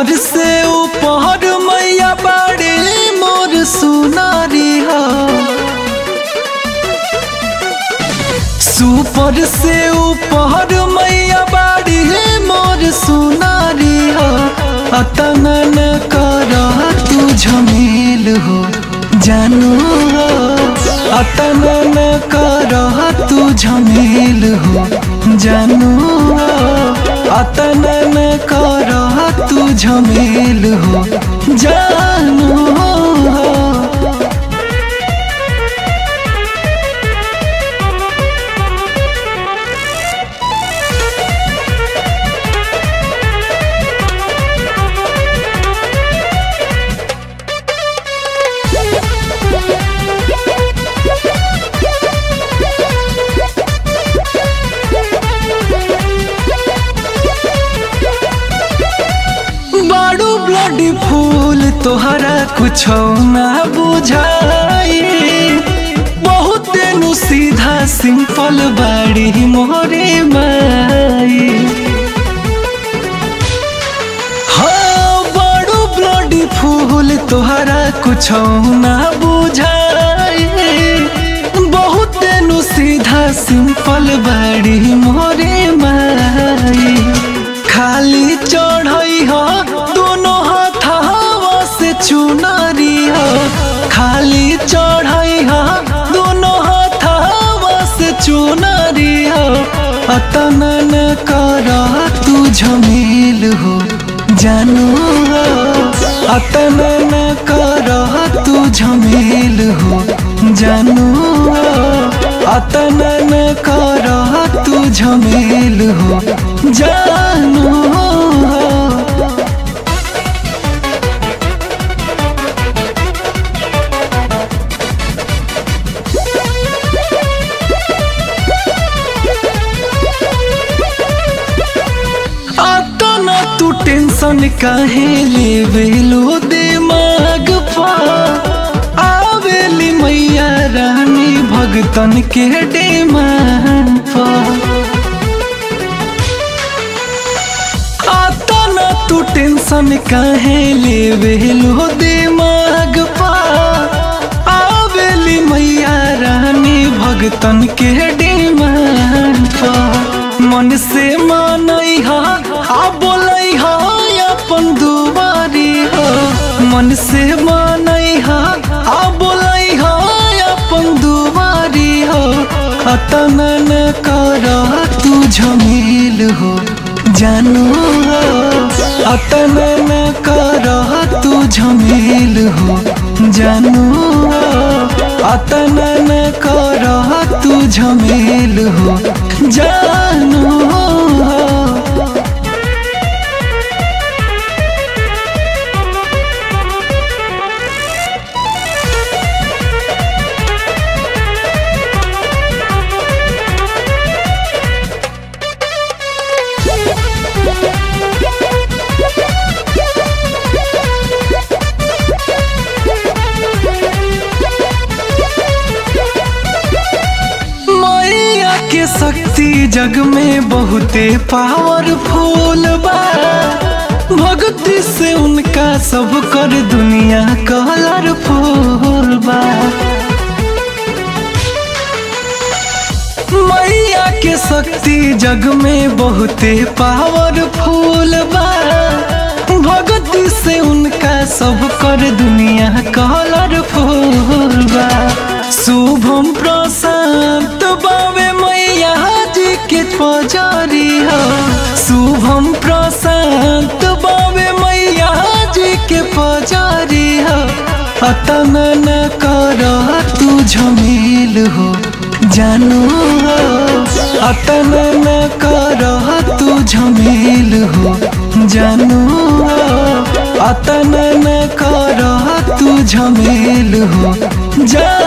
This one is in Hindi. भोर से ऊपर मईया बाड़ी मोर सुनरी हो। सुपर से ऊपर मईया बाड़ी मोर सुनरी हो। अतना न कर तू झमेल हो जानू हो। अतना न कर तू झमेल हो जानू हो। अतना न कर तू झमेल हो जानू हो। बड़ी फूल तोहरा कुछ ना बुझाई, बहुत नु सीधा सिंपल बाड़ी मोरे माई। हाँ बड़ू बड़ी फूल तोहरा कुछ ना बुझाई, बहुत नु सीधा सिंपल बाड़ी मोरे माई। खाली चढ़ई हो चुनरी हो। खाली चढ़ई हो दोनों हाथवा से चुनरी हो। अतना न कर तू झमेल हो जानू हो। अतना न कर तू झमेल हो जानू हो। अतना न कर तू झमेल हो जानू हो। तू टेंशन काहे लेवेलो दिमाग पर, आवेली मैया रानी भगतन के डेमान पर। अतना तू टेंशन काहे लेवेलो दिमाग पर, आवेली मैया रानी भगतन के डेमान पर। मन से मानई हा बोलई हा अपन दुआरी हो। मन से मानई हा बोलई हा अपन दुआरी हो। अतना न कर तू झमेल हो जानू हो। अतना न कर तू झमेल हो जानू हो। अतना न कर तू झमेल हो जानू हो। के शक्ति जग में बहुते पावरफुल बा, भक्ति से उनका सब कर दुनिया कलरफुल बा। मैया के शक्ति जग में बहुते पावरफुल बा, भक्ति से उनका सब कर दुनिया कलरफुल बा। शुभम प्रशांत बाबे मैया जी के पुजारी हो। शुभम प्रशांत बाबे मैया जी के पुजारी हो। अतना न कर तू झमेल हो जानू हो। अतना न कर तू झमेल हो जानू हो। अतना न कर तू झमेल हो।